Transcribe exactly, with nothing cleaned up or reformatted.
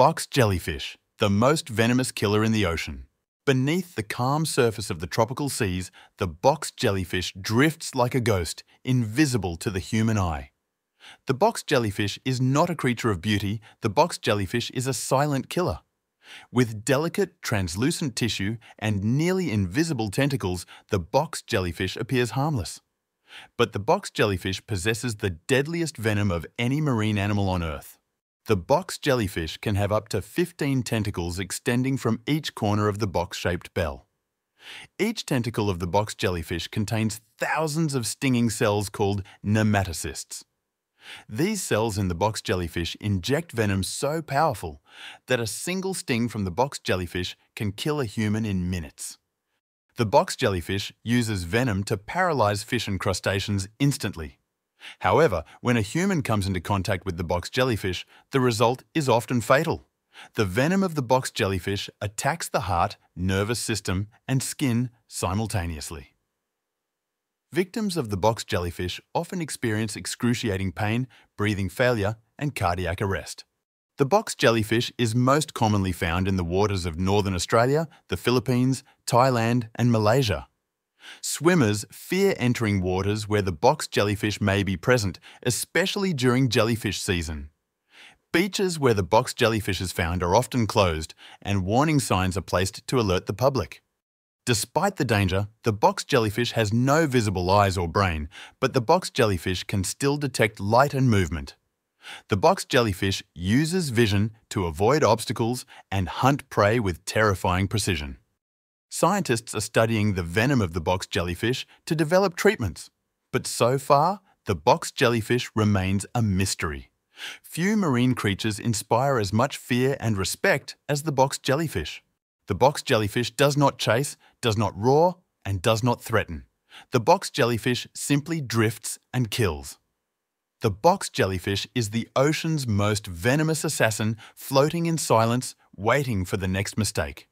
Box jellyfish, the most venomous killer in the ocean. Beneath the calm surface of the tropical seas, the box jellyfish drifts like a ghost, invisible to the human eye. The box jellyfish is not a creature of beauty. The box jellyfish is a silent killer. With delicate, translucent tissue and nearly invisible tentacles, the box jellyfish appears harmless. But the box jellyfish possesses the deadliest venom of any marine animal on Earth. The box jellyfish can have up to fifteen tentacles extending from each corner of the box-shaped bell. Each tentacle of the box jellyfish contains thousands of stinging cells called nematocysts. These cells in the box jellyfish inject venom so powerful that a single sting from the box jellyfish can kill a human in minutes. The box jellyfish uses venom to paralyze fish and crustaceans instantly. However, when a human comes into contact with the box jellyfish, the result is often fatal. The venom of the box jellyfish attacks the heart, nervous system, and skin simultaneously. Victims of the box jellyfish often experience excruciating pain, breathing failure, and cardiac arrest. The box jellyfish is most commonly found in the waters of northern Australia, the Philippines, Thailand, and Malaysia. Swimmers fear entering waters where the box jellyfish may be present, especially during jellyfish season. Beaches where the box jellyfish is found are often closed, and warning signs are placed to alert the public. Despite the danger, the box jellyfish has no visible eyes or brain, but the box jellyfish can still detect light and movement. The box jellyfish uses vision to avoid obstacles and hunt prey with terrifying precision. Scientists are studying the venom of the box jellyfish to develop treatments. But so far, the box jellyfish remains a mystery. Few marine creatures inspire as much fear and respect as the box jellyfish. The box jellyfish does not chase, does not roar, and does not threaten. The box jellyfish simply drifts and kills. The box jellyfish is the ocean's most venomous assassin, floating in silence, waiting for the next mistake.